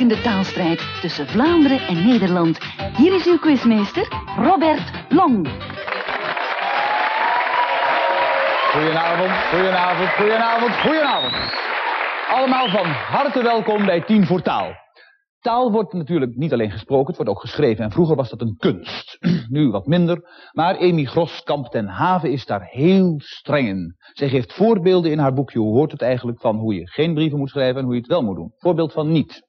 verkwikkende taalstrijd tussen Vlaanderen en Nederland. Hier is uw quizmeester, Robert Long. Goedenavond, goedenavond, goedenavond, goedenavond. Allemaal van harte welkom bij Tien voor Taal. Taal wordt natuurlijk niet alleen gesproken, het wordt ook geschreven. En vroeger was dat een kunst, nu wat minder. Maar Amy Groskamp ten Have is daar heel streng in. Zij geeft voorbeelden in haar boekje, hoe hoort het eigenlijk, van hoe je geen brieven moet schrijven en hoe je het wel moet doen. Voorbeeld van niet.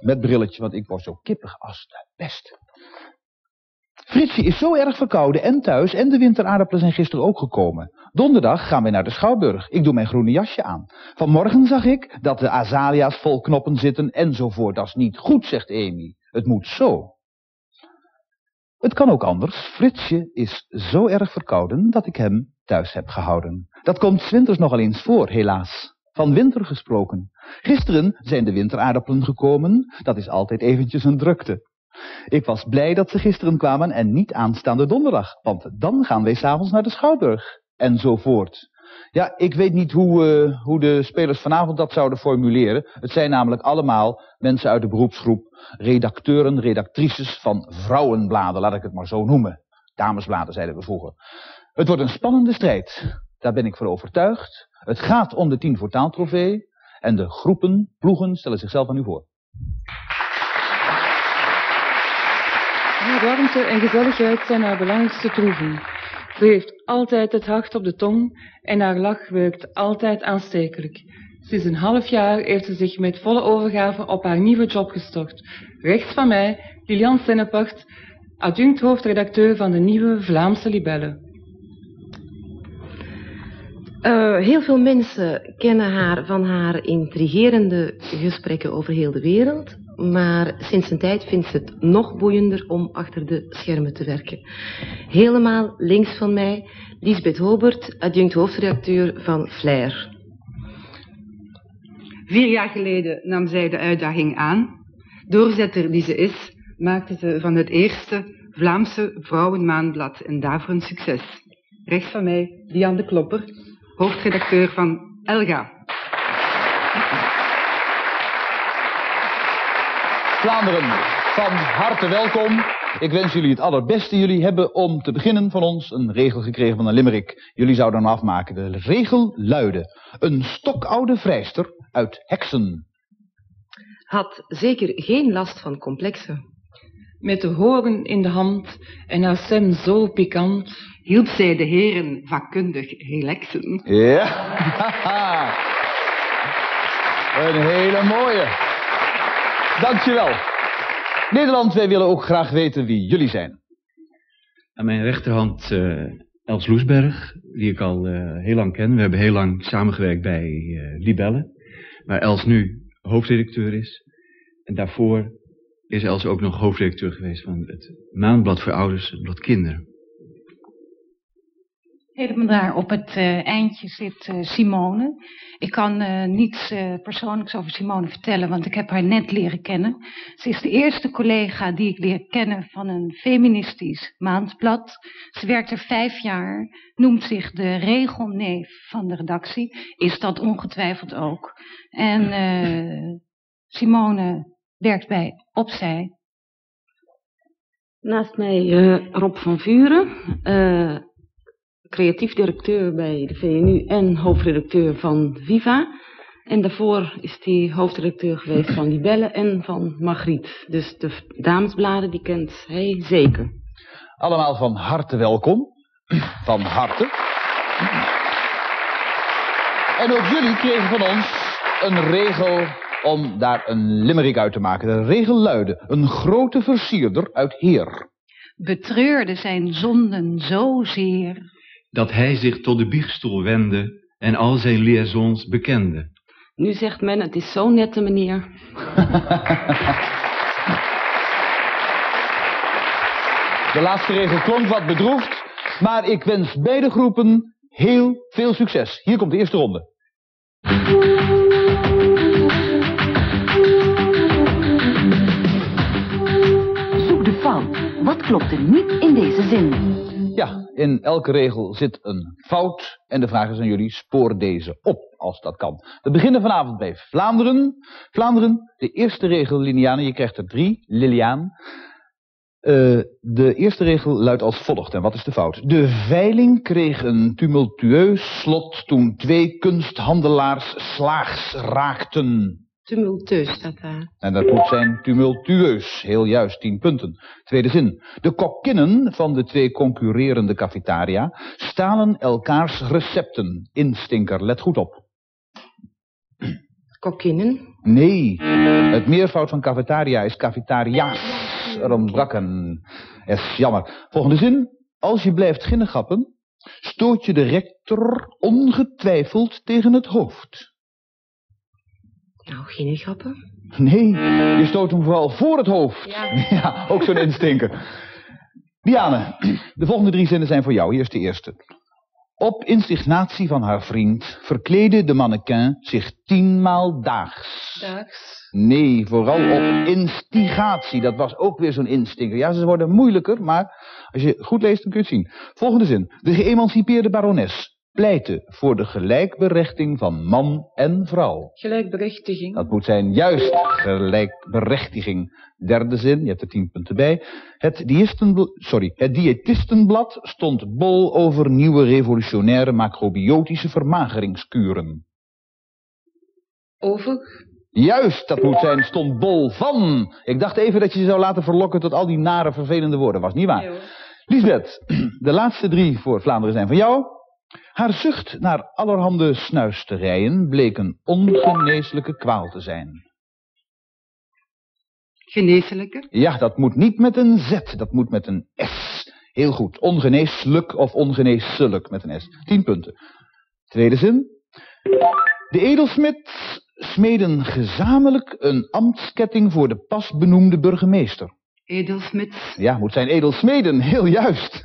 Met brilletje, want ik word zo kippig als de pest. Fritsje is zo erg verkouden en thuis en de winteraardappelen zijn gisteren ook gekomen. Donderdag gaan wij naar de Schouwburg. Ik doe mijn groene jasje aan. Vanmorgen zag ik dat de azalea's vol knoppen zitten enzovoort. Dat is niet goed, zegt Amy. Het moet zo. Het kan ook anders. Fritsje is zo erg verkouden dat ik hem thuis heb gehouden. Dat komt 's winters nogal eens voor, helaas. Van winter gesproken. Gisteren zijn de winteraardappelen gekomen. Dat is altijd eventjes een drukte. Ik was blij dat ze gisteren kwamen en niet aanstaande donderdag, want dan gaan wij 's avonds naar de Schouwburg, enzovoort. Ja, ik weet niet hoe de spelers vanavond dat zouden formuleren. Het zijn namelijk allemaal mensen uit de beroepsgroep, redacteuren, redactrices van vrouwenbladen, laat ik het maar zo noemen. Damesbladen zeiden we vroeger. Het wordt een spannende strijd, daar ben ik voor overtuigd. Het gaat om de 10 voor taal trofee en de groepen, ploegen stellen zichzelf aan u voor. Warmte en gezelligheid zijn haar belangrijkste troeven. Ze heeft altijd het hart op de tong en haar lach werkt altijd aanstekelijk. Sinds een half jaar heeft ze zich met volle overgave op haar nieuwe job gestort. Rechts van mij, Liliane Sennepacht, adjunct hoofdredacteur van de nieuwe Vlaamse Libellen. Heel veel mensen kennen haar van haar intrigerende gesprekken over heel de wereld. Maar sinds een tijd vindt ze het nog boeiender om achter de schermen te werken. Helemaal links van mij, Liesbeth Hobert, adjunct hoofdredacteur van Flair. 4 jaar geleden nam zij de uitdaging aan. Doorzetter die ze is, maakte ze van het eerste Vlaamse Vrouwenmaandblad een daverend succes. Rechts van mij, Diane de Klopper, hoofdredacteur van Elga. Vlaanderen, van harte welkom. Ik wens jullie het allerbeste. Jullie hebben om te beginnen van ons een regel gekregen van een limerick. Jullie zouden hem afmaken. De regel luidde: een stokoude vrijster uit Heksen. Had zeker geen last van complexen. Met de hoorn in de hand en haar stem zo pikant, hielp zij de heren vakkundig relaxen. Ja, een hele mooie. Dankjewel. Nederland, wij willen ook graag weten wie jullie zijn. Aan mijn rechterhand Els Loesberg, die ik al heel lang ken. We hebben heel lang samengewerkt bij Libelle, waar Els nu hoofdredacteur is. En daarvoor is Els ook nog hoofdredacteur geweest van het Maandblad voor Ouders, het Blad Kinderen. Helemaal daar op het eindje zit Simone. Ik kan niets persoonlijks over Simone vertellen, want ik heb haar net leren kennen. Ze is de eerste collega die ik leer kennen van een feministisch maandblad. Ze werkt er 5 jaar, noemt zich de regelneef van de redactie. Is dat ongetwijfeld ook. En Simone werkt bij Opzij. Naast mij Rob van Vuren. Creatief directeur bij de VNU en hoofdredacteur van Viva. En daarvoor is hij hoofdredacteur geweest van Libelle en van Margriet. Dus de damesbladen, die kent hij zeker. Allemaal van harte welkom. Van harte. En ook jullie kregen van ons een regel om daar een limerick uit te maken. De regel luidde: een grote versierder uit Heer. Betreurde zijn zonden zozeer, dat hij zich tot de biechtstoel wendde en al zijn liaisons bekende. Nu zegt men, het is zo'n nette manier. De laatste regel klonk wat bedroefd, maar ik wens beide groepen heel veel succes. Hier komt de eerste ronde. Zoek de fout. Wat klopt er niet in deze zin? Ja, in elke regel zit een fout en de vraag is aan jullie, spoor deze op. als dat kan. We beginnen vanavond bij Vlaanderen. Vlaanderen, de eerste regel, Liliane, je krijgt er 3, Liliane. De eerste regel luidt als volgt, en wat is de fout? De veiling kreeg een tumultueus slot toen 2 kunsthandelaars slaags raakten. Tumultueus staat daar. En dat moet zijn tumultueus, heel juist, 10 punten. Tweede zin. De kokkinnen van de 2 concurrerende cafetaria stalen elkaars recepten. Instinker, let goed op. Kokkinnen? Nee, het meervoud van cafetaria is cafetaria's. Er ontbrak een S, jammer. Volgende zin. Als je blijft ginnegappen, stoot je de rector ongetwijfeld tegen het hoofd. Nou, ginnegappen? Nee, je stoot hem vooral voor het hoofd. Ja, ja, ook zo'n instinker. Diane, de volgende 3 zinnen zijn voor jou. Hier is de eerste. Op insignatie van haar vriend verkleedde de mannequin zich 10 maal daags. Daags? Nee, vooral op instigatie. Dat was ook weer zo'n instinker. Ja, ze worden moeilijker, maar als je goed leest, dan kun je het zien. Volgende zin. De geëmancipeerde barones pleitte voor de gelijkberechtiging van man en vrouw. Gelijkberechtiging? Dat moet zijn, juist. Gelijkberechtiging. Derde zin, je hebt er 10 punten bij. Het diëtistenblad stond bol over nieuwe revolutionaire macrobiotische vermageringskuren. Over? Juist, dat moet zijn, stond bol van. Ik dacht even dat je je zou laten verlokken tot al die nare, vervelende woorden. Was niet waar. Nee, Liesbeth, de laatste 3 voor Vlaanderen zijn van jou. Haar zucht naar allerhande snuisterijen bleek een ongeneeslijke kwaal te zijn. Geneeslijke? Ja, dat moet niet met een Z, dat moet met een S. Heel goed, ongeneeslijk of ongeneeslijk met een S. 10 punten. Tweede zin. De edelsmids smeden gezamenlijk een ambtsketting voor de pas benoemde burgemeester. Edelsmids? Ja, moet zijn edelsmeden, heel juist.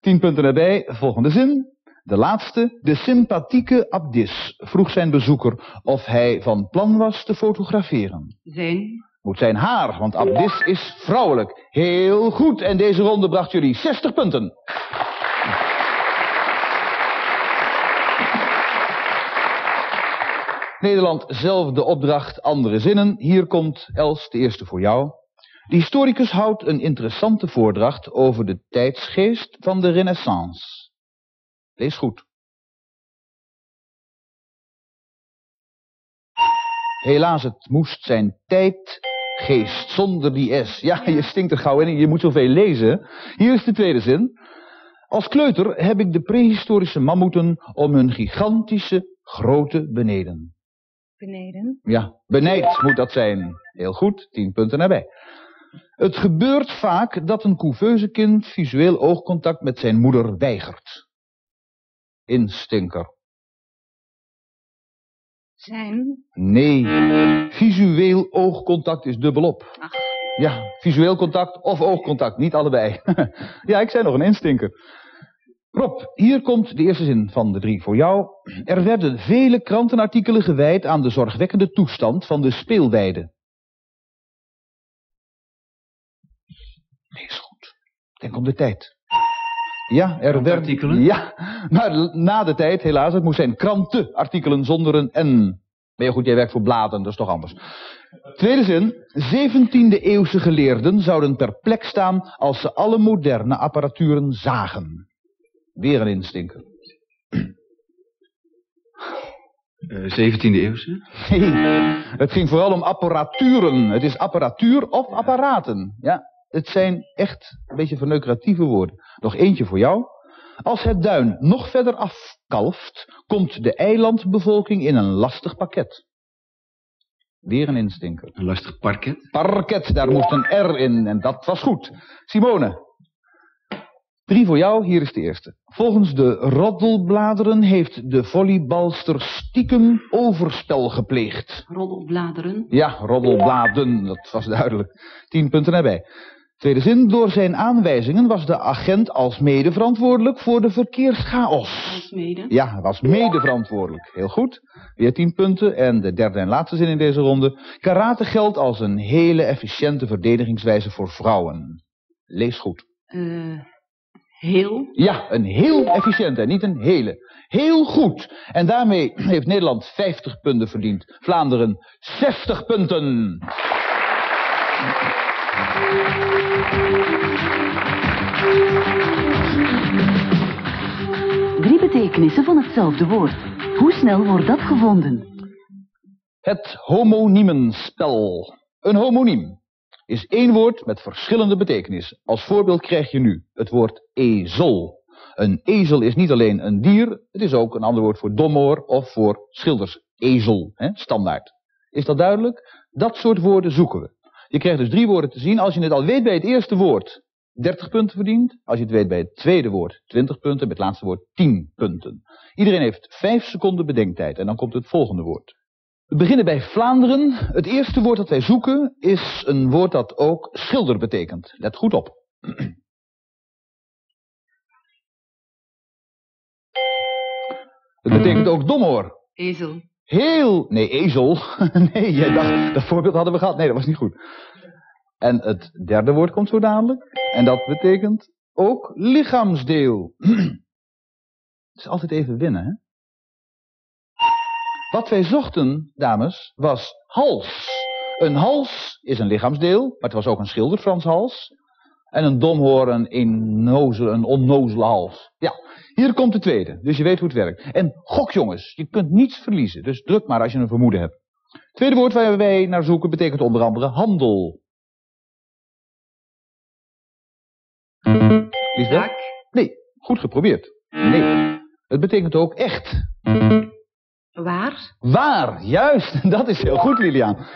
10 punten erbij, volgende zin. De laatste, de sympathieke abdis vroeg zijn bezoeker of hij van plan was te fotograferen. Zijn? Moet zijn haar, want abdis is vrouwelijk. Heel goed, en deze ronde bracht jullie 60 punten. Nederland, zelf de opdracht, andere zinnen. Hier komt Els, de eerste voor jou. De historicus houdt een interessante voordracht over de tijdsgeest van de Renaissance. Lees goed. Helaas, het moest zijn tijdgeest zonder die S. Ja, je stinkt er gauw in, je moet zoveel lezen. Hier is de tweede zin. Als kleuter heb ik de prehistorische mammoeten om hun gigantische grootte beneden. Beneden? Ja, benijd moet dat zijn. Heel goed, 10 punten erbij. Het gebeurt vaak dat een couveusekind visueel oogcontact met zijn moeder weigert. Instinker. Zijn? Nee, visueel oogcontact is dubbelop. Ach. Ja, visueel contact of oogcontact, niet allebei. Ja, ik zei nog een instinker. Rob, hier komt de eerste zin van de 3 voor jou. Er werden vele krantenartikelen gewijd aan de zorgwekkende toestand van de speelweide. Lees goed. Denk om de tijd. Ja, er werden artikelen. Ja, maar na de tijd, helaas, het moest zijn krantenartikelen zonder een N. Maar ja, goed, jij werkt voor bladen, dat is toch anders. Tweede zin. 17e-eeuwse geleerden zouden perplex staan als ze alle moderne apparaturen zagen. Weer een instinker. 17e eeuwse? Nee, het ging vooral om apparaturen. Het is apparatuur of apparaten. Ja, het zijn echt een beetje verneukeratieve woorden. Nog eentje voor jou. Als het duin nog verder afkalft, komt de eilandbevolking in een lastig pakket. Weer een instinker. Een lastig parket? Parket, daar moest een R in en dat was goed. Simone. 3 voor jou, hier is de eerste. Volgens de roddelbladeren heeft de volleybalster stiekem overspel gepleegd. Roddelbladeren? Ja, roddelbladen, dat was duidelijk. 10 punten erbij. Tweede zin, door zijn aanwijzingen was de agent als mede verantwoordelijk voor de verkeerschaos. Als mede? Ja, was mede verantwoordelijk. Heel goed. Weer 10 punten en de derde en laatste zin in deze ronde. Karate geldt als een hele efficiënte verdedigingswijze voor vrouwen. Lees goed. Heel? Ja, een heel efficiënte en niet een hele. Heel goed. En daarmee heeft Nederland 50 punten verdiend. Vlaanderen 60 punten. Drie betekenissen van hetzelfde woord. Hoe snel wordt dat gevonden? Het homoniemenspel. Een homoniem is één woord met verschillende betekenissen. Als voorbeeld krijg je nu het woord ezel. Een ezel is niet alleen een dier, het is ook een ander woord voor domoor of voor schildersezel, hè, standaard. Is dat duidelijk? Dat soort woorden zoeken we. Je krijgt dus drie woorden te zien. Als je het al weet bij het eerste woord, 30 punten verdient. Als je het weet bij het tweede woord, 20 punten. Bij het laatste woord, 10 punten. Iedereen heeft 5 seconden bedenktijd en dan komt het volgende woord. We beginnen bij Vlaanderen. Het eerste woord dat wij zoeken is een woord dat ook schilder betekent. Let goed op. Het betekent ook domoor. Ezel. Heel... Nee, ezel. Nee, jij dacht, dat voorbeeld hadden we gehad. Nee, dat was niet goed. En het derde woord komt zo dadelijk. En dat betekent ook lichaamsdeel. Het is altijd even winnen, hè? Wat wij zochten, dames, was hals. Een hals is een lichaamsdeel, maar het was ook een schilderfrans hals. En een domhoor, een onnozele hals. Ja, hier komt de tweede, dus je weet hoe het werkt. En gok jongens, je kunt niets verliezen, dus druk maar als je een vermoeden hebt. Het tweede woord waar wij naar zoeken betekent onder andere handel. Liesbeth? Nee, goed geprobeerd. Nee, het betekent ook echt. Waar? Waar, juist. Dat is heel goed, Liliane.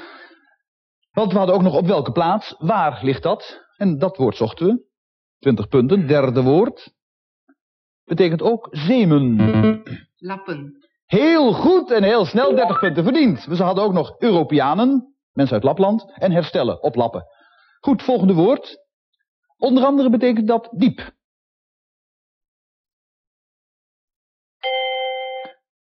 Want we hadden ook nog op welke plaats. Waar ligt dat? En dat woord zochten we. 20 punten, derde woord. Betekent ook zemen. Lappen. Heel goed en heel snel 30 punten verdiend. We hadden ook nog Europeanen, mensen uit Lapland, en herstellen op lappen. Goed, volgende woord. Onder andere betekent dat diep.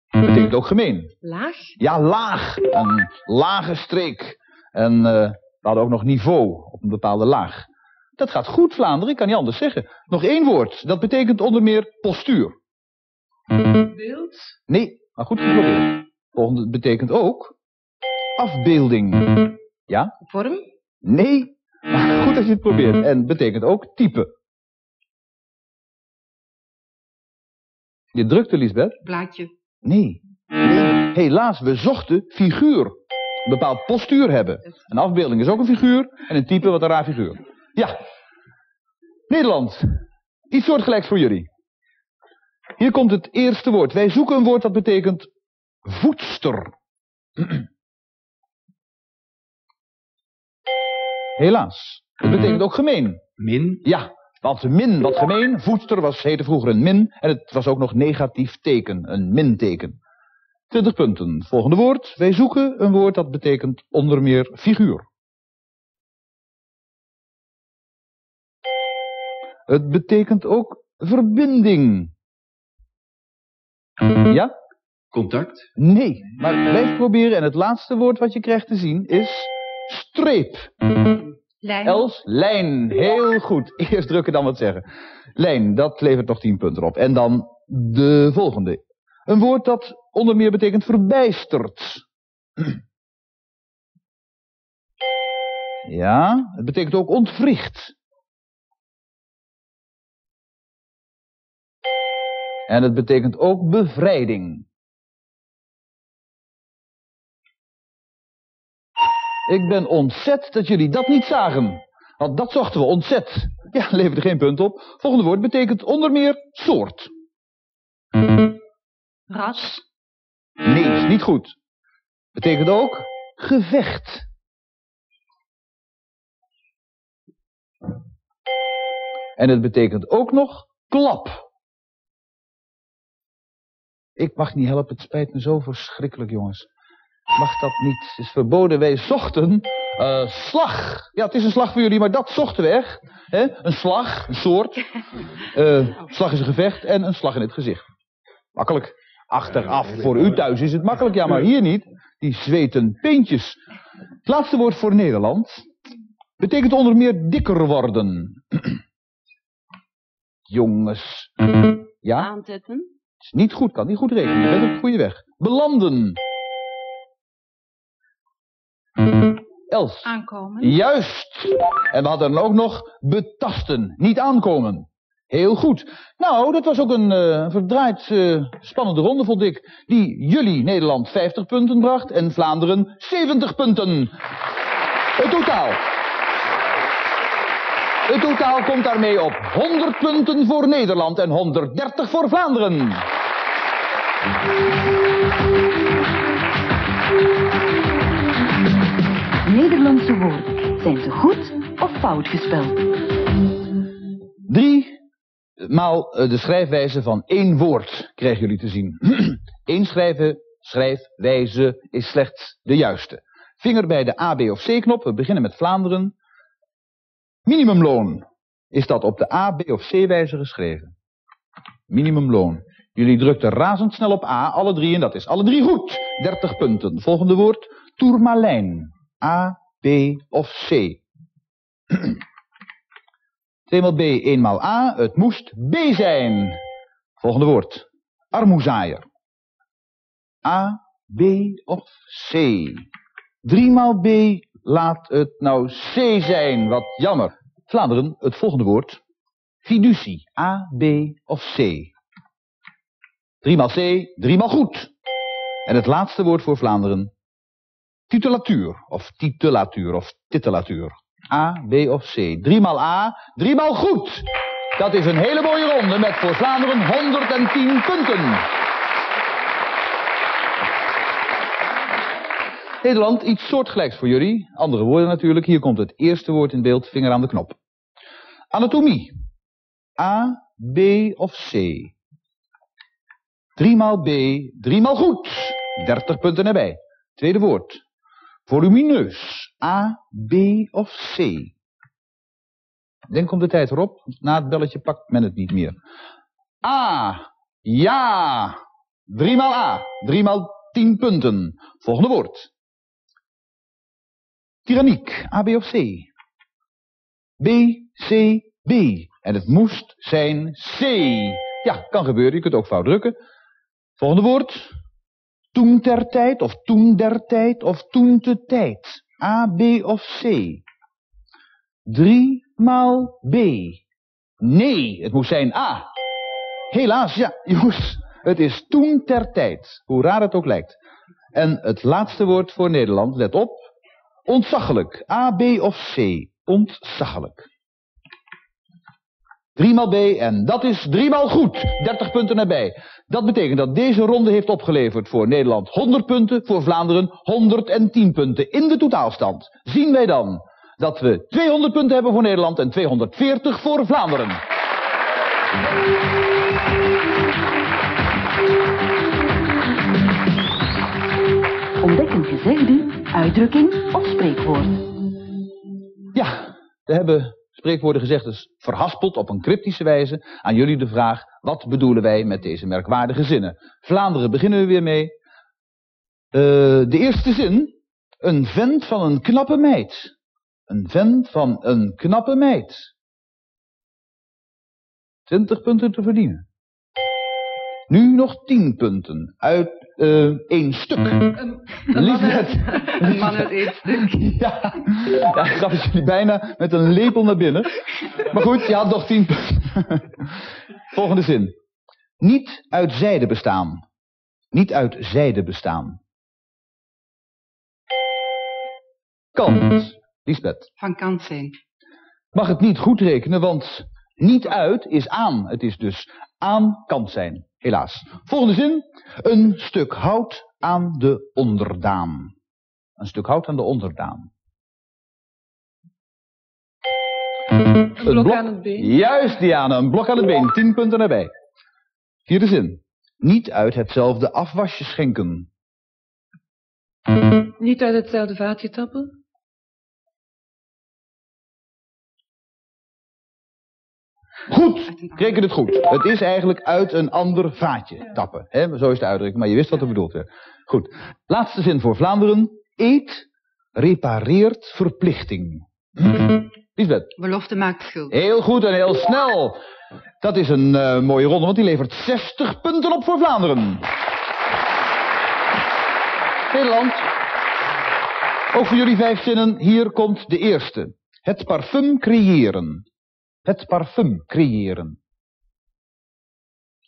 Betekent ook gemeen. Laag? Ja, laag. Een lage streek. En we hadden ook nog niveau op een bepaalde laag. Dat gaat goed, Vlaanderen. Ik kan niet anders zeggen. Nog één woord. Dat betekent onder meer postuur. Beeld? Nee, maar goed geprobeerd. Volgende betekent ook afbeelding. Ja? Vorm? Nee, maar goed dat je het probeert. En betekent ook type. Je drukte, Liesbeth. Blaadje. Nee. Nee, helaas, we zochten figuur. Een bepaald postuur hebben. Een afbeelding is ook een figuur en een type wat een raar figuur. Ja. Nederland, iets soortgelijks voor jullie. Hier komt het eerste woord. Wij zoeken een woord dat betekent voedster. Helaas. Dat betekent ook gemeen. Min? Ja. Want min, wat gemeen, voedster heette vroeger een min. En het was ook nog negatief teken, een minteken. 20 punten. Volgende woord. Wij zoeken een woord dat betekent onder meer figuur. Het betekent ook verbinding. Ja? Contact? Nee, maar blijf proberen. En het laatste woord wat je krijgt te zien is streep. Lijn. Els, lijn. Heel goed. Eerst drukken, dan wat zeggen. Lijn, dat levert nog 10 punten op. En dan de volgende. Een woord dat onder meer betekent verbijsterd. Ja, het betekent ook ontwricht. En het betekent ook bevrijding. Ik ben ontzet dat jullie dat niet zagen. Want dat zochten we, ontzet. Ja, leverde geen punt op. Volgende woord betekent onder meer soort. Ras? Nee, is niet goed. Betekent ook gevecht. En het betekent ook nog klap. Ik mag niet helpen, het spijt me zo verschrikkelijk, jongens. Mag dat niet, het is verboden. Wij zochten slag. Ja, het is een slag voor jullie, maar dat zochten we echt. He? Een slag, een soort. Slag is een gevecht en een slag in het gezicht. Makkelijk. Achteraf, voor u thuis is het makkelijk. Ja, maar hier niet. Die zweten pintjes. Het laatste woord voor Nederland betekent onder meer dikker worden. jongens. Ja? Aanzetten. Het is niet goed, kan niet goed rekenen. Je bent op de goede weg. Belanden. Els. Aankomen. Juist. En we hadden dan ook nog betasten. Niet aankomen. Heel goed. Nou, dat was ook een verdraaid spannende ronde, vond ik. Die jullie Nederland 50 punten bracht en Vlaanderen 70 punten. Het totaal. Het totaal komt daarmee op 100 punten voor Nederland en 130 voor Vlaanderen. Nederlandse woorden zijn ze goed of fout gespeld? 3 maal de schrijfwijze van 1 woord krijgen jullie te zien. Eén schrijfwijze is slechts de juiste. Vinger bij de A, B of C-knop. We beginnen met Vlaanderen. Minimumloon. Is dat op de A, B of C-wijze geschreven? Minimumloon. Jullie drukten razendsnel op A, alle drie, en dat is alle drie goed. 30 punten. Volgende woord. Toermalijn. A, B of C. 2 maal B, 1 maal A. Het moest B zijn. Volgende woord. Armoezaaier. A, B of C. 3 maal B, laat het nou C zijn. Wat jammer. Vlaanderen, het volgende woord. Fiducie. A, B of C. 3 maal C, 3 maal goed. En het laatste woord voor Vlaanderen. Titulatuur. Of titulatuur. Of titulatuur. A, B of C. 3 maal A, 3 maal goed. Dat is een hele mooie ronde met voor Vlaanderen 110 punten. Nederland, iets soortgelijks voor jullie. Andere woorden natuurlijk. Hier komt het eerste woord in beeld. Vinger aan de knop. Anatomie. A, B of C. 3 maal B, 3 maal goed. 30 punten erbij. Tweede woord. Volumineus. A, B of C. Denk om de tijd erop. Na het belletje pakt men het niet meer. A. Ja. 3 maal A. 3 maal 10 punten. Volgende woord. Tyranniek. A, B of C. B, C, B. En het moest zijn C. Ja, kan gebeuren. Je kunt ook fout drukken. Volgende woord. Toen ter tijd, of toen der tijd, of toen te tijd. A, B of C. 3 maal B. Nee, het moest zijn A. Helaas, ja, jongens. Het is toen ter tijd. Hoe raar het ook lijkt. En het laatste woord voor Nederland, let op. Ontzaggelijk. A, B of C. Ontzaggelijk. 3 maal B en dat is 3 maal goed. 30 punten erbij. Dat betekent dat deze ronde heeft opgeleverd voor Nederland 100 punten, voor Vlaanderen 110 punten in de totaalstand. Zien wij dan dat we 200 punten hebben voor Nederland en 240 voor Vlaanderen. Ontdek een gezegde, uitdrukking of spreekwoord. Ja, we hebben... Spreekwoorden gezegd is verhaspeld op een cryptische wijze. Aan jullie de vraag, wat bedoelen wij met deze merkwaardige zinnen? Vlaanderen beginnen we weer mee. De eerste zin. Een vent van een knappe meid. Een vent van een knappe meid. 20 punten te verdienen. Nu nog 10 punten uit... 1 stuk. Een man uit 1 stuk. Ja, ja, ik gaf het jullie bijna met een lepel naar binnen. Maar goed, je had nog 10 punten. Volgende zin. Niet uit zijde bestaan. Niet uit zijde bestaan. Kant. Liesbeth. Van kant zijn. Mag het niet goed rekenen, want niet uit is aan. Het is dus aan kant zijn. Helaas. Volgende zin. Een stuk hout aan de onderdaan. Een stuk hout aan de onderdaan. Een blok aan het been. Juist, Diana. Een blok aan het been. 10 punten erbij. Vierde zin. Niet uit hetzelfde afwasje schenken. Niet uit hetzelfde vaatje tappen. Goed, reken het goed. Het is eigenlijk uit een ander vaatje tappen. Hè? Zo is de uitdrukking, maar je wist wat er bedoeld werd. Goed, laatste zin voor Vlaanderen. Eed repareert verplichting. Liesbeth. Belofte maakt schuld. Heel goed en heel snel. Dat is een mooie ronde, want die levert 60 punten op voor Vlaanderen. Nederland. Ook voor jullie 5 zinnen. Hier komt de eerste. Het parfum creëren. Het parfum creëren.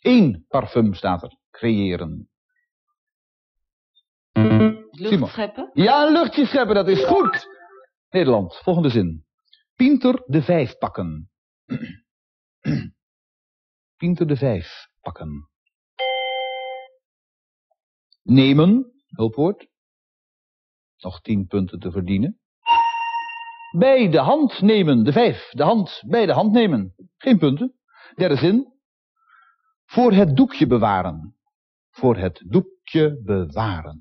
1 parfum staat er. Creëren. Lucht scheppen? Ja, een luchtje scheppen, dat is goed. Nederland, volgende zin. Pinter de 5 pakken. Pinter de 5 pakken. Nemen, hulpwoord. Nog 10 punten te verdienen. Bij de hand nemen, de 5. De hand, bij de hand nemen. Geen punten. Derde zin. Voor het doekje bewaren. Voor het doekje bewaren.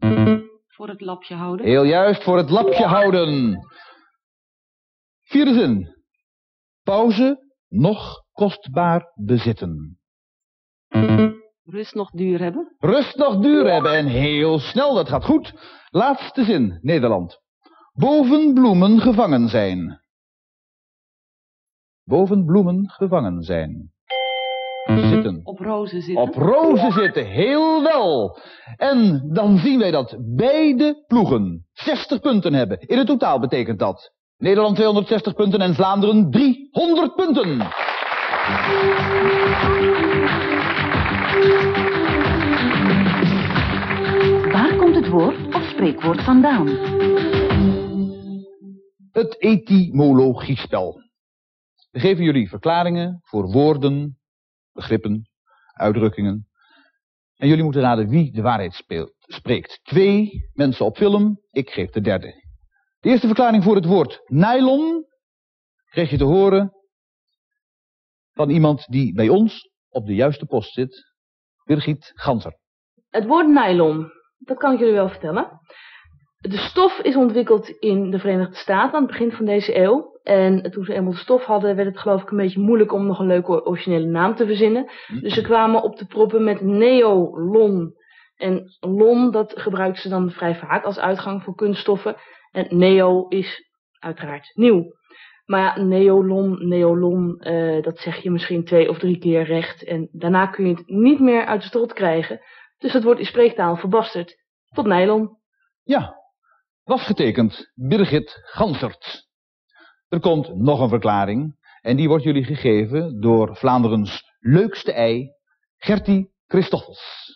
Voor het lapje houden. Heel juist, voor het lapje houden. Vierde zin. Pauze, nog kostbaar bezitten. Rust nog duur hebben. Rust nog duur hebben en heel snel, dat gaat goed. Laatste zin, Nederland. Boven bloemen gevangen zijn. Boven bloemen gevangen zijn. Zitten. Op rozen zitten. Op rozen zitten, heel wel. En dan zien wij dat beide ploegen 60 punten hebben. In het totaal betekent dat Nederland 260 punten en Vlaanderen 300 punten. Waar komt het woord of spreekwoord vandaan? Het etymologiespel. We geven jullie verklaringen voor woorden, begrippen, uitdrukkingen. En jullie moeten raden wie de waarheid spreekt. 2 mensen op film, ik geef de derde. De eerste verklaring voor het woord nylon kreeg je te horen van iemand die bij ons op de juiste post zit, Margriet Ganser. Het woord nylon, dat kan ik jullie wel vertellen. De stof is ontwikkeld in de Verenigde Staten aan het begin van deze eeuw. En toen ze eenmaal de stof hadden, werd het geloof ik een beetje moeilijk om nog een leuke originele naam te verzinnen. Dus ze kwamen op de proppen met neolon. En lon, dat gebruiken ze dan vrij vaak als uitgang voor kunststoffen. En neo is uiteraard nieuw. Maar ja, neolon, neolon, dat zeg je misschien 2 of 3 keer recht. En daarna kun je het niet meer uit de strot krijgen. Dus dat wordt in spreektaal verbasterd tot nylon. Ja, was getekend Margriet Gansert. Er komt nog een verklaring. En die wordt jullie gegeven door Vlaanderens leukste ei, Gerty Christoffels.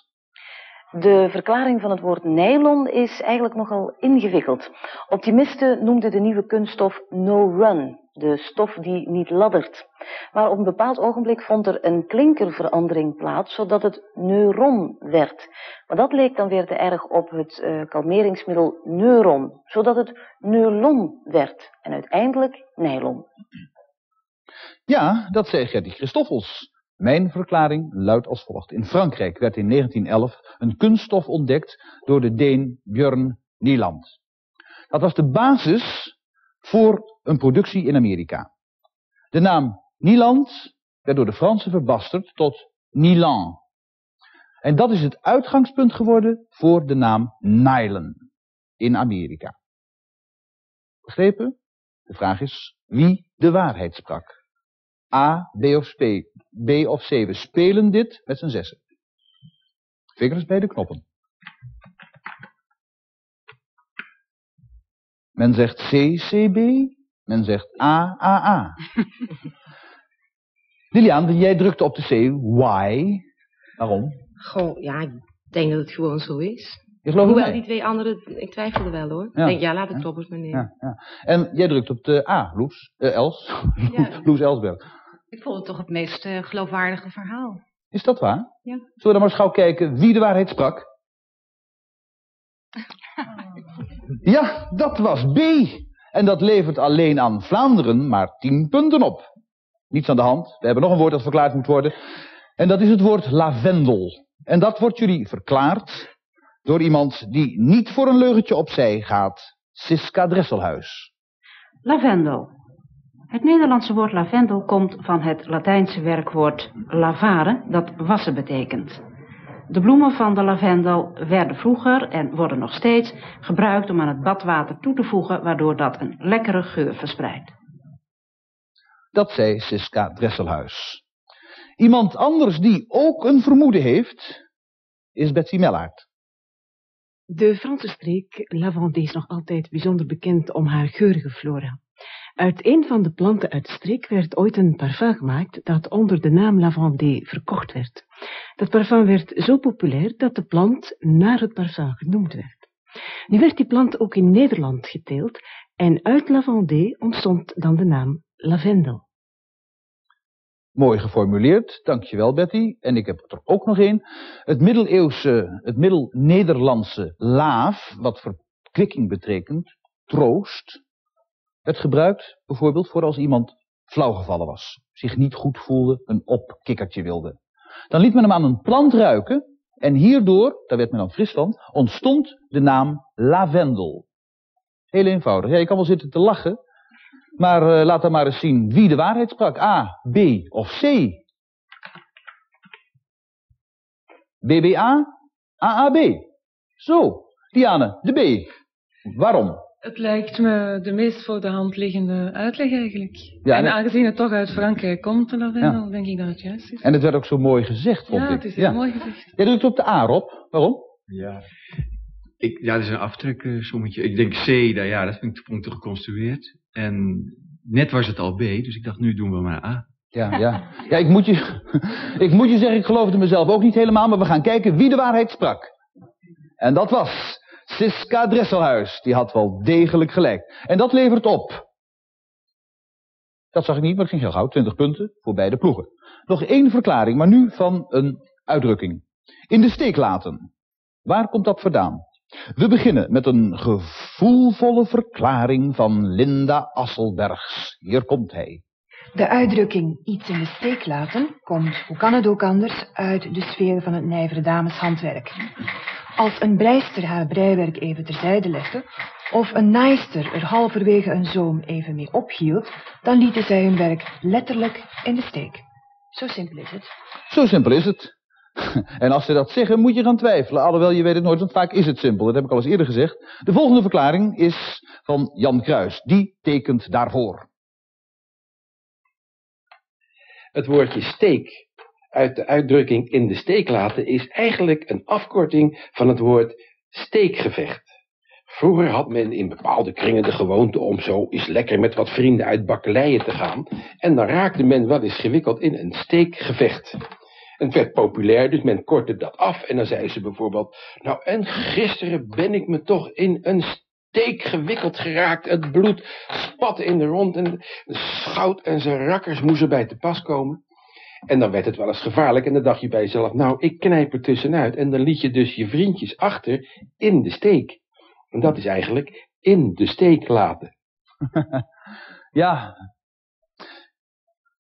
De verklaring van het woord nylon is eigenlijk nogal ingewikkeld. Optimisten noemden de nieuwe kunststof no-run, de stof die niet laddert. Maar op een bepaald ogenblik vond er een klinkerverandering plaats, zodat het neuron werd. Maar dat leek dan weer te erg op het kalmeringsmiddel neuron, zodat het neulon werd en uiteindelijk nylon. Ja, dat zei Gerty Christoffels. Mijn verklaring luidt als volgt. In Frankrijk werd in 1911 een kunststof ontdekt door de Deen Björn Nieland. Dat was de basis voor een productie in Amerika. De naam Nieland werd door de Fransen verbasterd tot Nilan. En dat is het uitgangspunt geworden voor de naam nylon in Amerika. Begrepen? De vraag is wie de waarheid sprak. A, B of C. We spelen dit met z'n 6. Vingers bij de knoppen. Men zegt C, C, B. Men zegt A, A, A. Liliane, jij drukte op de C. Why? Waarom? Goh, ja, ik denk dat het gewoon zo is. Hoewel die 2 anderen, ik twijfelde wel hoor. Ja. Ik denk, ja, laat ik Kloppers maar nemen. Ja, ja. En jij drukt op de A, Loes, Els, ja. Loes Elsberg. Ik vond het toch het meest geloofwaardige verhaal. Is dat waar? Ja. Zullen we dan maar eens gauw kijken wie de waarheid sprak? Ja, dat was B. En dat levert alleen aan Vlaanderen maar 10 punten op. Niets aan de hand. We hebben nog een woord dat verklaard moet worden. En dat is het woord lavendel. En dat wordt jullie verklaard door iemand die niet voor een leugentje opzij gaat, Ciska Dresselhuys. Lavendel. Het Nederlandse woord lavendel komt van het Latijnse werkwoord lavare, dat wassen betekent. De bloemen van de lavendel werden vroeger en worden nog steeds gebruikt om aan het badwater toe te voegen, waardoor dat een lekkere geur verspreidt. Dat zei Ciska Dresselhuys. Iemand anders die ook een vermoeden heeft, is Betsy Mellaert. De Franse streek Lavandé is nog altijd bijzonder bekend om haar geurige flora. Uit een van de planten uit de streek werd ooit een parfum gemaakt dat onder de naam Lavandé verkocht werd. Dat parfum werd zo populair dat de plant naar het parfum genoemd werd. Nu werd die plant ook in Nederland geteeld en uit Lavandé ontstond dan de naam lavendel. Mooi geformuleerd, dankjewel Betty. En ik heb er ook nog één. Het middel-Nederlandse laaf, wat verkwikking betekent, troost, werd gebruikt bijvoorbeeld voor als iemand flauwgevallen was, zich niet goed voelde, een opkikkertje wilde. Dan liet men hem aan een plant ruiken en hierdoor, daar werd men dan fris van, ontstond de naam lavendel. Heel eenvoudig. Ja, je kan wel zitten te lachen, maar laat dan maar eens zien wie de waarheid sprak. A, B of C? BBA, AAB. Zo, Diane, de B. Waarom? Het lijkt me de meest voor de hand liggende uitleg eigenlijk. Ja, en aangezien het toch uit Frankrijk komt, dan denk ik dat het juist is. En het werd ook zo mooi gezegd, vond ik. Ja, het is heel mooi gezegd. Jij drukt op de A, Rob. Waarom? Ja, dat is een aftreksommetje. Ik denk C, dat vind ik punt geconstrueerd. En net was het al B, dus ik dacht, nu doen we maar A. Ja, ik moet je zeggen, ik geloofde mezelf ook niet helemaal, maar we gaan kijken wie de waarheid sprak. En dat was Ciska Dresselhuys, die had wel degelijk gelijk. En dat levert op. Dat zag ik niet, maar het ging heel gauw. 20 punten voor beide ploegen. Nog één verklaring, maar nu van een uitdrukking. In de steek laten. Waar komt dat vandaan? We beginnen met een gevoelvolle verklaring van Linda Asselbergs. Hier komt hij. De uitdrukking iets in de steek laten komt, hoe kan het ook anders, uit de sfeer van het nijvere dameshandwerk. Als een breister haar breiwerk even terzijde legde, of een naaister er halverwege een zoom even mee ophield, dan lieten zij hun werk letterlijk in de steek. Zo simpel is het. Zo simpel is het. En als ze dat zeggen, moet je gaan twijfelen. Alhoewel, je weet het nooit, want vaak is het simpel. Dat heb ik al eens eerder gezegd. De volgende verklaring is van Jan Kruis. Die tekent daarvoor. Het woordje steek uit de uitdrukking in de steek laten is eigenlijk een afkorting van het woord steekgevecht. Vroeger had men in bepaalde kringen de gewoonte om zo eens lekker met wat vrienden uit bakkeleien te gaan. En dan raakte men wel eens gewikkeld in een steekgevecht. Het werd populair, dus men kortte dat af en dan zei ze bijvoorbeeld: nou, en gisteren ben ik me toch in een steek gewikkeld geraakt. Het bloed spatte in de rond en de schout en zijn rakkers moesten bij te pas komen. En dan werd het wel eens gevaarlijk en dan dacht je bij jezelf: nou, ik knijp er tussenuit. En dan liet je dus je vriendjes achter in de steek. En dat is eigenlijk in de steek laten. Ja.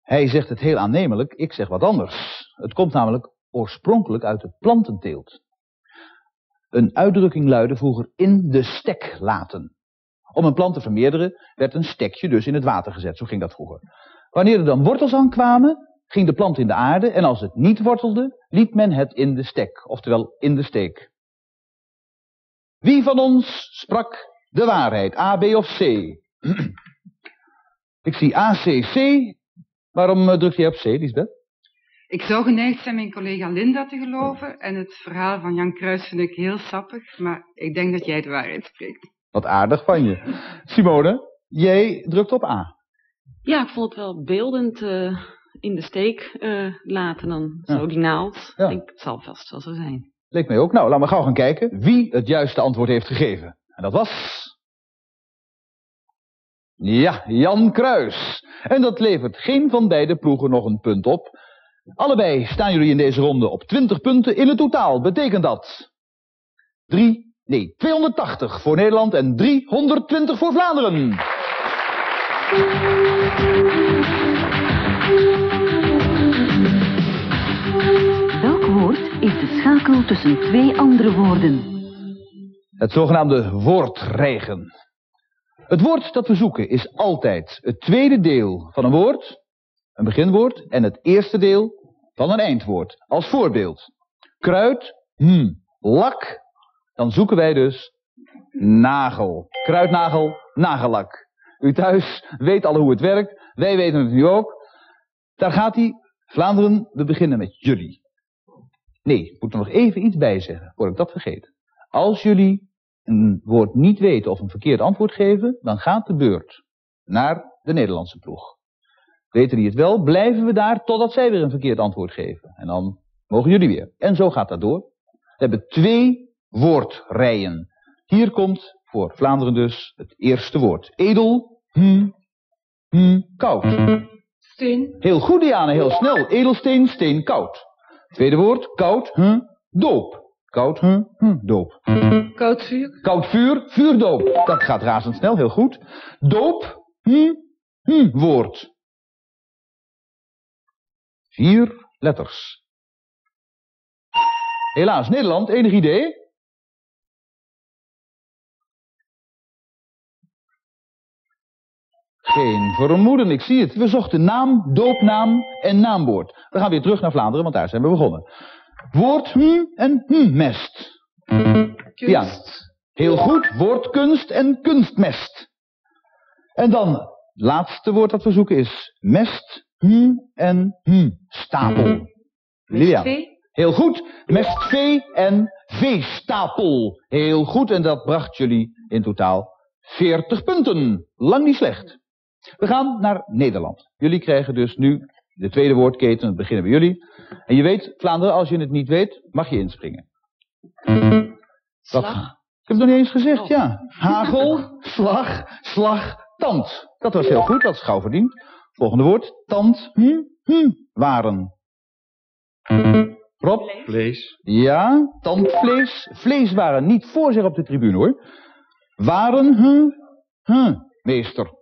Hij zegt het heel aannemelijk, ik zeg wat anders. Het komt namelijk oorspronkelijk uit de plantenteelt. Een uitdrukking luidde vroeger in de stek laten. Om een plant te vermeerderen werd een stekje dus in het water gezet, zo ging dat vroeger. Wanneer er dan wortels aan kwamen, ging de plant in de aarde en als het niet wortelde, liet men het in de stek, oftewel in de steek. Wie van ons sprak de waarheid, A, B of C? Ik zie A, C, C. Waarom drukt jij op C, Liesbeth? Ik zou geneigd zijn mijn collega Linda te geloven en het verhaal van Jan Kruis vind ik heel sappig, maar ik denk dat jij de waarheid spreekt. Wat aardig van je. Simone, jij drukt op A. Ja, ik vond het wel beeldend in de steek laten dan, zo die naald. Ja. Ik zal vast wel zo zijn. Leek mij ook. Nou, laten we gauw gaan kijken wie het juiste antwoord heeft gegeven. En dat was... ja, Jan Kruis. En dat levert geen van beide ploegen nog een punt op. Allebei staan jullie in deze ronde op 20 punten. In het totaal betekent dat 280 voor Nederland en 320 voor Vlaanderen. Welk woord is de schakel tussen twee andere woorden? Het zogenaamde woordregen. Het woord dat we zoeken is altijd het tweede deel van een woord, een beginwoord, en het eerste deel van een eindwoord. Als voorbeeld: kruid, lak. Dan zoeken wij dus nagel. Kruidnagel, nagellak. U thuis weet al hoe het werkt. Wij weten het nu ook. Daar gaat hij. Vlaanderen, we beginnen met jullie. Nee, ik moet er nog even iets bij zeggen, voor ik dat vergeet. Als jullie een woord niet weten of een verkeerd antwoord geven, dan gaat de beurt naar de Nederlandse ploeg. Weten die het wel, blijven we daar totdat zij weer een verkeerd antwoord geven. En dan mogen jullie weer. En zo gaat dat door. We hebben 2 woordrijen. Hier komt voor Vlaanderen dus het eerste woord. Edel, koud. Steen. Heel goed, Diane, heel snel. Edelsteen, steen, koud. Tweede woord, koud, doop. Koud, doop. Koud vuur. Koud vuur, vuurdoop. Dat gaat razendsnel, heel goed. Doop, woord. 4 letters. Helaas, Nederland, enig idee? Geen vermoeden, ik zie het. We zochten naam, doopnaam en naamwoord. We gaan weer terug naar Vlaanderen, want daar zijn we begonnen. Woord, en mest. Kunst. Ja, heel goed. Woord, kunst en kunstmest. En dan, het laatste woord dat we zoeken is mest, en stapel. Liliane. Heel goed. Mestvee en veestapel. Heel goed. En dat bracht jullie in totaal 40 punten. Lang niet slecht. We gaan naar Nederland. Jullie krijgen dus nu de tweede woordketen. We beginnen bij jullie. En je weet, Vlaanderen, als je het niet weet, mag je inspringen. Slag. Ik heb het nog niet eens gezegd, ja. Hagel, slag, slag, tand. Dat was heel goed, dat is gauw verdiend. Volgende woord, tand, waren. Rob? Vlees. Ja, tandvlees. Vleeswaren, niet voor zich op de tribune hoor. Waren, meester.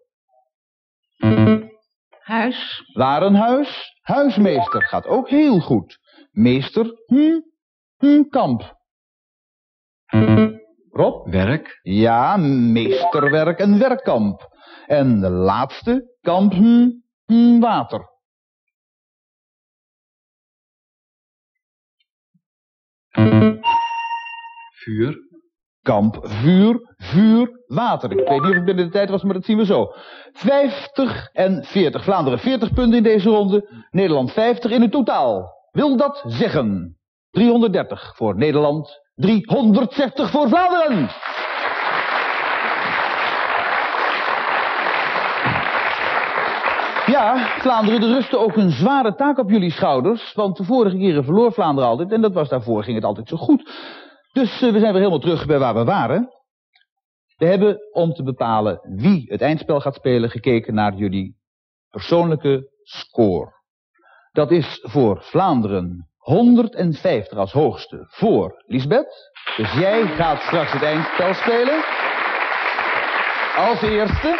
Huis. Warenhuis, huismeester. Gaat ook heel goed. Meester, kamp. Rob? Werk. Ja, meesterwerk en werkkamp. En de laatste, kamp, water. Vuur. Kamp, vuur, vuur, water. Ik weet niet of ik binnen de tijd was, maar dat zien we zo. 50 en 40. Vlaanderen 40 punten in deze ronde. Nederland 50 in het totaal. Wil dat zeggen? 330 voor Nederland, 360 voor Vlaanderen. Ja, Vlaanderen, er rustte ook een zware taak op jullie schouders. Want de vorige keren verloor Vlaanderen altijd. En dat was daarvoor, ging het altijd zo goed. Dus we zijn weer helemaal terug bij waar we waren. We hebben, om te bepalen wie het eindspel gaat spelen, gekeken naar jullie persoonlijke score. Dat is voor Vlaanderen 150 als hoogste voor Liesbeth. Dus jij gaat straks het eindspel spelen. Als eerste.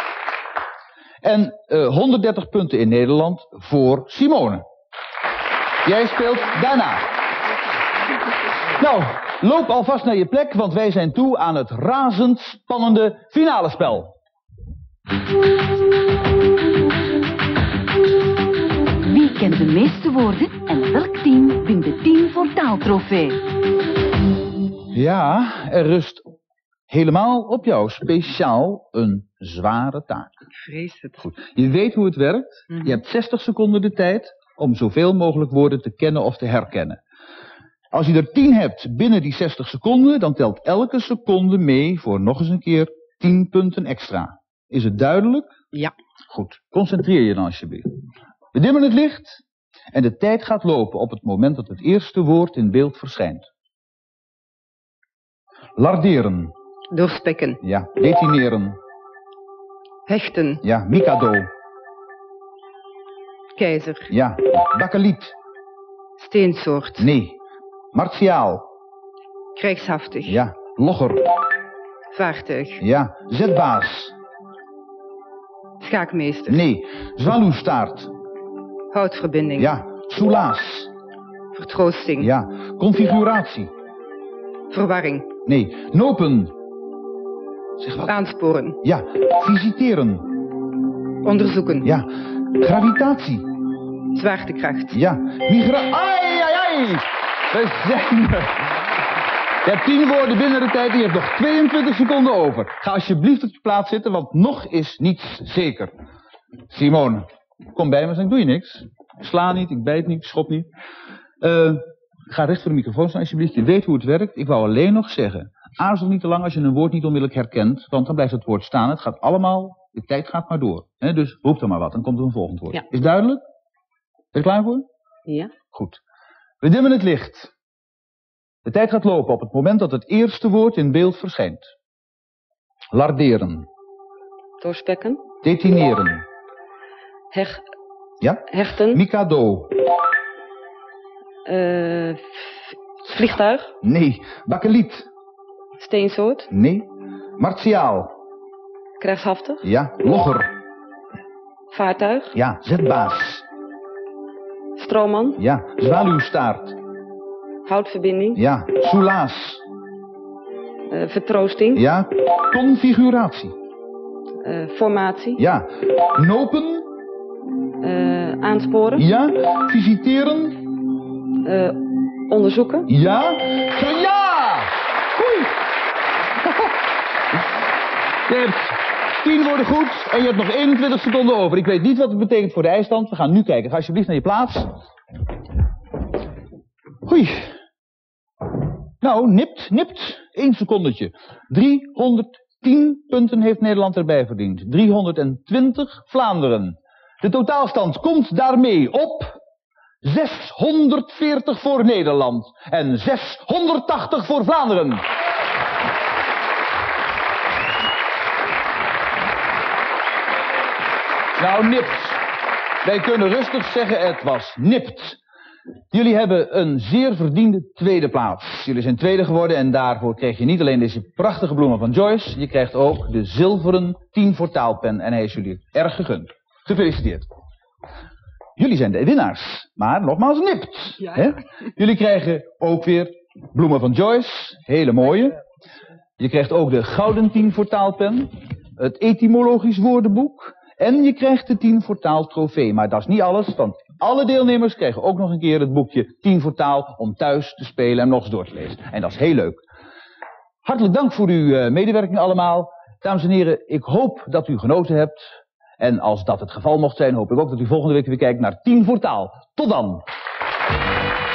En 130 punten in Nederland voor Simone. Jij speelt daarna. Nou, loop alvast naar je plek, want wij zijn toe aan het razendspannende finale spel. Wie kent de meeste woorden en welk team wint de 10 voor taaltrofee? Ja, er rust helemaal op jou speciaal een zware taak. Ik vrees het. Goed. Je weet hoe het werkt. Je hebt 60 seconden de tijd om zoveel mogelijk woorden te kennen of te herkennen. Als je er 10 hebt binnen die 60 seconden, dan telt elke seconde mee voor nog eens een keer 10 punten extra. Is het duidelijk? Ja. Goed. Concentreer je dan alsjeblieft. We dimmen het licht en de tijd gaat lopen op het moment dat het eerste woord in beeld verschijnt. Larderen. Doorstekken. Ja. Detineren. Hechten. Ja. Mikado. Keizer. Ja. Bakkeliet. Steensoort. Nee. Martiaal. Krijgshaftig. Ja. Logger. Vaartuig. Ja. Zetbaas. Schaakmeester. Nee. Zwaluwstaart. Houtverbinding. Ja. Soelaas. Vertroosting. Ja. Configuratie. Verwarring. Nee. Nopen. Zeg wat? Aansporen. Ja. Visiteren. Onderzoeken. Ja. Gravitatie. Zwaartekracht. Ja. Migra... Ai, ai, ai. We zijn er. Je hebt 10 woorden binnen de tijd en je hebt nog 22 seconden over. Ga alsjeblieft op je plaats zitten, want nog is niets zeker. Simone, kom bij me, dan doe je niks. Ik sla niet, ik bijt niet, ik schop niet. Ga recht voor de microfoon staan alsjeblieft, je weet hoe het werkt. Ik wou alleen nog zeggen, aarzel niet te lang als je een woord niet onmiddellijk herkent, want dan blijft het woord staan. Het gaat allemaal, de tijd gaat maar door. Hè? Dus roep dan maar wat, dan komt er een volgend woord. Ja. Is duidelijk? Ben je klaar voor? Ja. Goed. We dimmen het licht. De tijd gaat lopen op het moment dat het eerste woord in beeld verschijnt. Larderen. Doorspekken. Detineren. Hechten. Mikado. Vliegtuig. Nee. Bakkeliet. Steensoort. Nee. Martiaal. Krijgshaftig. Ja. Logger. Vaartuig. Ja. Zetbaas. Stroomman. Ja. Zwaluwstaart. Houtverbinding. Ja. Soelaas. Vertroosting. Ja. Configuratie. Formatie. Ja. Knopen. Aansporen. Ja. Visiteren. Onderzoeken. Ja. Ja! Goed! Je hebt 10 woorden goed en je hebt nog 21 seconden over. Ik weet niet wat het betekent voor de eindstand. We gaan nu kijken. Ga alsjeblieft naar je plaats. Oei. Nou, nipt. 1 secondetje. 310 punten heeft Nederland erbij verdiend. 320 Vlaanderen. De totaalstand komt daarmee op 640 voor Nederland en 680 voor Vlaanderen. Nou, nipt. Wij kunnen rustig zeggen, het was nipt. Jullie hebben een zeer verdiende tweede plaats. Jullie zijn tweede geworden en daarvoor kreeg je niet alleen deze prachtige bloemen van Joyce, je krijgt ook de zilveren 10 voor taalpen en hij is jullie erg gegund. Gefeliciteerd. Jullie zijn de winnaars, maar nogmaals nipt. Ja. Hè? Jullie krijgen ook weer bloemen van Joyce, hele mooie. Je krijgt ook de gouden 10 voor taalpen, het etymologisch woordenboek en je krijgt de 10 voor taal trofee. Maar dat is niet alles, want alle deelnemers krijgen ook nog een keer het boekje 10 voor taal om thuis te spelen en nog eens door te lezen. En dat is heel leuk. Hartelijk dank voor uw medewerking allemaal. Dames en heren, ik hoop dat u genoten hebt. En als dat het geval mocht zijn, hoop ik ook dat u volgende week weer kijkt naar 10 voor taal. Tot dan!